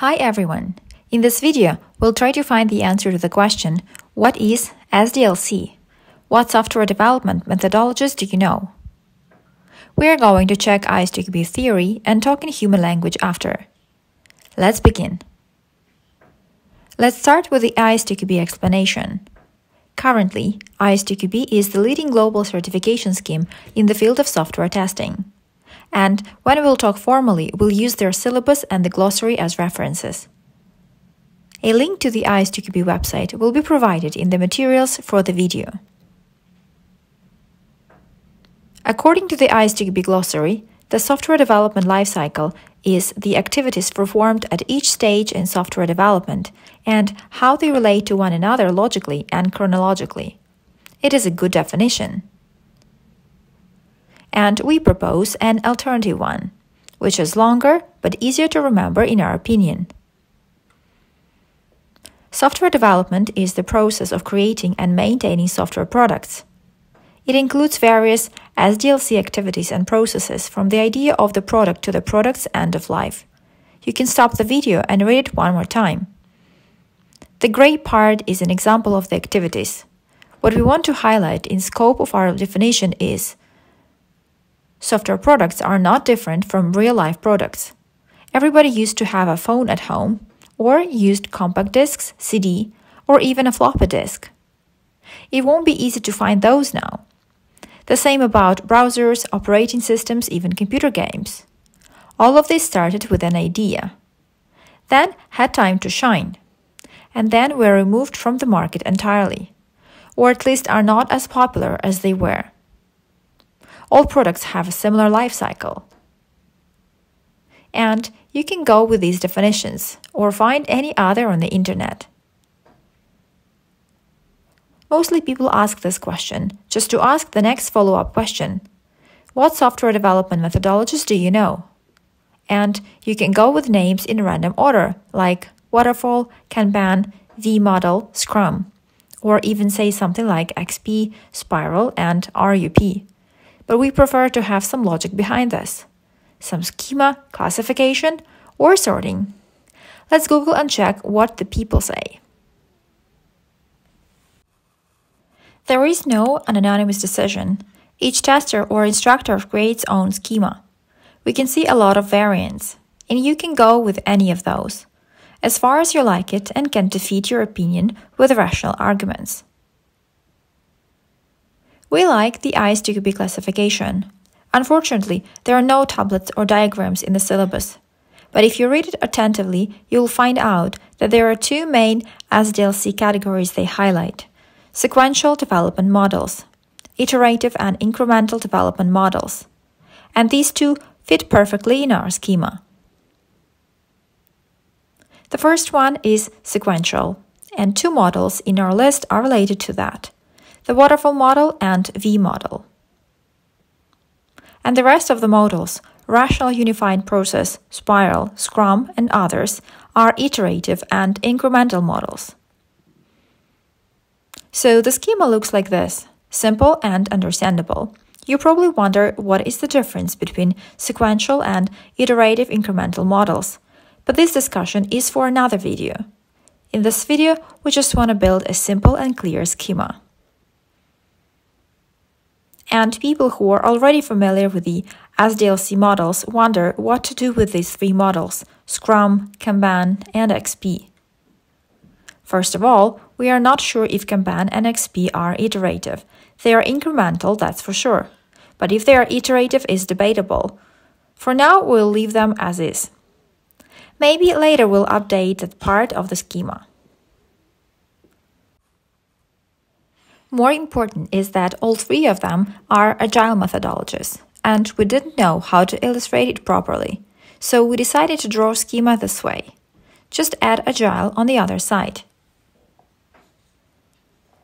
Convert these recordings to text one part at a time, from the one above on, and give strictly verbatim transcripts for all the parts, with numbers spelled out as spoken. Hi everyone! In this video, we'll try to find the answer to the question, what is S D L C? What software development methodologies do you know? We're going to check I S T Q B theory and talk in human language after. Let's begin. Let's start with the I S T Q B explanation. Currently, I S T Q B is the leading global certification scheme in the field of software testing. And when we'll talk formally, we'll use their syllabus and the glossary as references. A link to the I S T Q B website will be provided in the materials for the video. According to the I S T Q B glossary, the software development lifecycle is the activities performed at each stage in software development and how they relate to one another logically and chronologically. It is a good definition. And we propose an alternative one, which is longer but easier to remember in our opinion. Software development is the process of creating and maintaining software products. It includes various S D L C activities and processes from the idea of the product to the product's end of life. You can stop the video and read it one more time. The gray part is an example of the activities. What we want to highlight in scope of our definition is software products are not different from real-life products. Everybody used to have a phone at home, or used compact discs, C D, or even a floppy disk. It won't be easy to find those now. The same about browsers, operating systems, even computer games. All of this started with an idea. Then had time to shine. And then were removed from the market entirely. Or at least are not as popular as they were. All products have a similar life cycle. And you can go with these definitions or find any other on the internet. Mostly people ask this question just to ask the next follow-up question. What software development methodologies do you know? And you can go with names in random order like Waterfall, Kanban, V-Model, Scrum, or even say something like X P, Spiral, and R U P. But we prefer to have some logic behind this, some schema, classification, or sorting. Let's Google and check what the people say. There is no an anonymous decision. Each tester or instructor creates own schema. We can see a lot of variants, and you can go with any of those, as far as you like it and can defeat your opinion with rational arguments. We like the I S T Q B classification. Unfortunately, there are no tablets or diagrams in the syllabus. But if you read it attentively, you'll find out that there are two main S D L C categories they highlight. Sequential development models, iterative and incremental development models. And these two fit perfectly in our schema. The first one is sequential, and two models in our list are related to that. The Waterfall model and V-model. And the rest of the models, Rational Unified Process, Spiral, Scrum, and others, are iterative and incremental models. So the schema looks like this, simple and understandable. You probably wonder what is the difference between sequential and iterative incremental models, but this discussion is for another video. In this video, we just want to build a simple and clear schema. And people who are already familiar with the S D L C models wonder what to do with these three models, Scrum, Kanban, and X P. First of all, we are not sure if Kanban and X P are iterative. They are incremental, that's for sure. But if they are iterative is debatable. For now, we'll leave them as is. Maybe later we'll update that part of the schema. More important is that all three of them are agile methodologies, and we didn't know how to illustrate it properly, so we decided to draw schema this way. Just add agile on the other side.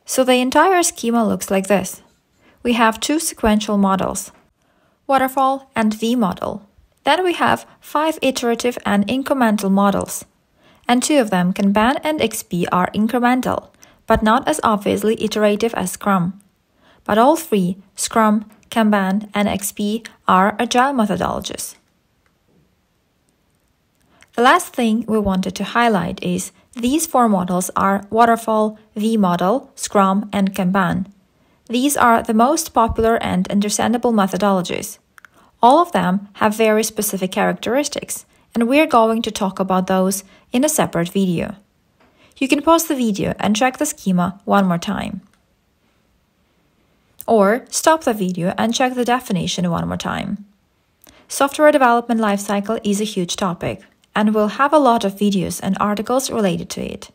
So the entire schema looks like this. We have two sequential models, Waterfall and V-model. Then we have five iterative and incremental models, and two of them, Kanban and X P, are incremental, but not as obviously iterative as Scrum. But all three, Scrum, Kanban, and X P, are agile methodologies. The last thing we wanted to highlight is these four models are Waterfall, V-Model, Scrum, and Kanban. These are the most popular and understandable methodologies. All of them have very specific characteristics, and we're going to talk about those in a separate video. You can pause the video and check the schema one more time. Or stop the video and check the definition one more time. Software development lifecycle is a huge topic, and we'll have a lot of videos and articles related to it.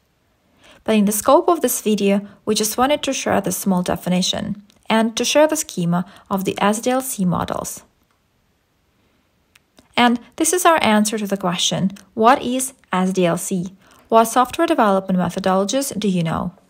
But in the scope of this video, we just wanted to share this small definition and to share the schema of the S D L C models. And this is our answer to the question, what is S D L C? What software development methodologies do you know?